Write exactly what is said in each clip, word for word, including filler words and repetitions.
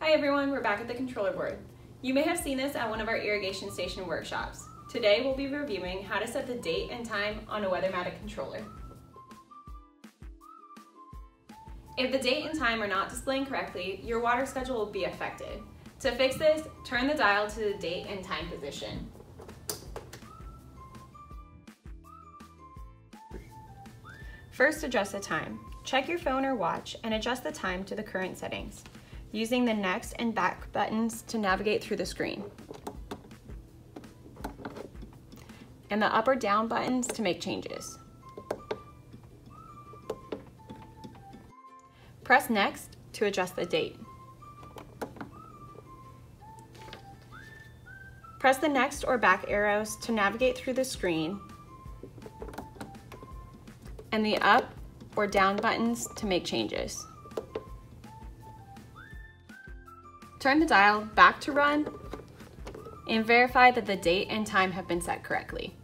Hi everyone, we're back at the controller board. You may have seen this at one of our irrigation station workshops. Today we'll be reviewing how to set the date and time on a Weathermatic controller. If the date and time are not displaying correctly, your water schedule will be affected. To fix this, turn the dial to the date and time position. First, adjust the time. Check your phone or watch and adjust the time to the current settings, using the next and back buttons to navigate through the screen, and the up or down buttons to make changes. Press Next to adjust the date. Press the next or back arrows to navigate through the screen, and the up or down buttons to make changes. Turn the dial back to run and verify that the date and time have been set correctly.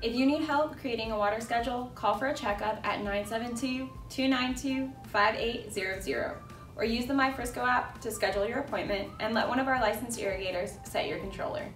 If you need help creating a water schedule, call for a checkup at nine seven two, two nine two, five eight zero zero or use the My Frisco app to schedule your appointment and let one of our licensed irrigators set your controller.